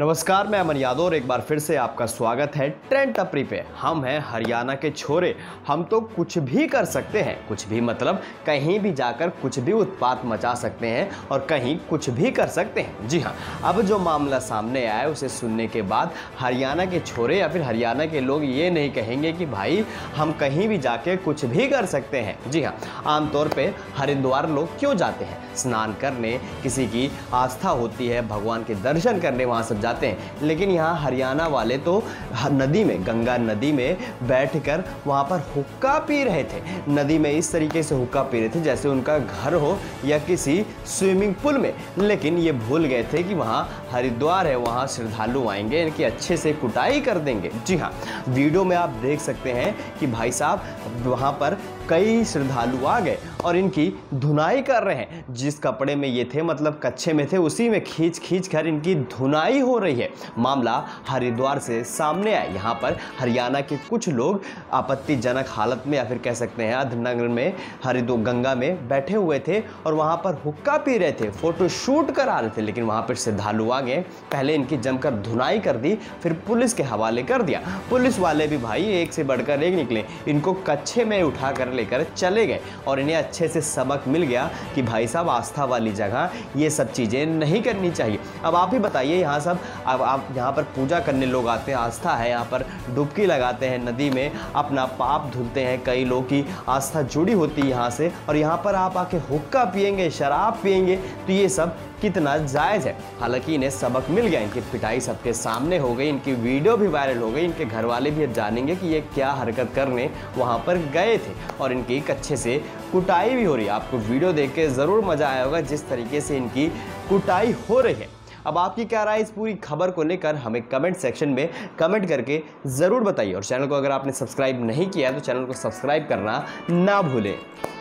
नमस्कार, मैं अमन यादव और एक बार फिर से आपका स्वागत है ट्रेंड टपरी पे। हम हैं हरियाणा के छोरे, हम तो कुछ भी कर सकते हैं। कुछ भी मतलब कहीं भी जाकर कुछ भी उत्पात मचा सकते हैं और कहीं कुछ भी कर सकते हैं। जी हाँ, अब जो मामला सामने आया उसे सुनने के बाद हरियाणा के छोरे या फिर हरियाणा के लोग ये नहीं कहेंगे कि भाई हम कहीं भी जाके कुछ भी कर सकते हैं। जी हाँ, आमतौर पर हरिद्वार लोग क्यों जाते हैं? स्नान करने, किसी की आस्था होती है, भगवान के दर्शन करने वहाँ सब जाते हैं। लेकिन यहाँ हरियाणा वाले तो नदी में, गंगा नदी में बैठकर वहाँ पर हुक्का पी रहे थे। नदी में इस तरीके से हुक्का पी रहे थे जैसे उनका घर हो या किसी स्विमिंग पूल में। लेकिन ये भूल गए थे कि वहाँ हरिद्वार है, वहाँ श्रद्धालु आएंगे, इनकी अच्छे से कुटाई कर देंगे। जी हाँ, वीडियो में आप देख सकते हैं कि भाई साहब वहाँ पर कई श्रद्धालु आ गए और इनकी धुनाई कर रहे हैं। जिस कपड़े में ये थे, मतलब कच्छे में थे, उसी में खींच खींच कर इनकी धुनाई हो रही है। मामला हरिद्वार से सामने आया। यहाँ पर हरियाणा के कुछ लोग आपत्तिजनक हालत में या फिर कह सकते हैं अर्धनग्न में हरिद्वार गंगा में बैठे हुए थे और वहाँ पर हुक्का पी रहे थे, फोटो शूट करा रहे थे। लेकिन वहाँ पर श्रद्धालु आ गए, पहले इनकी जमकर धुनाई कर दी, फिर पुलिस के हवाले कर दिया। पुलिस वाले भी भाई एक से बढ़कर एक निकले, इनको कच्छे में उठा कर लेकर चले गए और इन्हें अच्छे से सबक मिल गया कि भाई साहब आस्था वाली जगह ये सब चीज़ें नहीं करनी चाहिए। अब आप ही बताइए, यहाँ सब आप यहाँ पर पूजा करने लोग आते हैं, आस्था है, यहाँ पर डुबकी लगाते हैं नदी में, अपना पाप धुलते हैं, कई लोग की आस्था जुड़ी होती है यहाँ से, और यहाँ पर आप आके हुक्का पियेंगे, शराब पियेंगे, तो ये सब कितना जायज़ है। हालांकि इन्हें सबक मिल गया, इनकी पिटाई सबके सामने हो गई, इनकी वीडियो भी वायरल हो गई, इनके घर वाले भी अब जानेंगे कि ये क्या हरकत करने वहाँ पर गए थे और इनकी अच्छे से कुटाई भी हो रही है। आपको वीडियो देख के ज़रूर मज़ा आया होगा जिस तरीके से इनकी कुटाई हो रही है। अब आपकी क्या राय इस पूरी खबर को लेकर हमें कमेंट सेक्शन में कमेंट करके ज़रूर बताइए और चैनल को अगर आपने सब्सक्राइब नहीं किया है तो चैनल को सब्सक्राइब करना ना भूलें।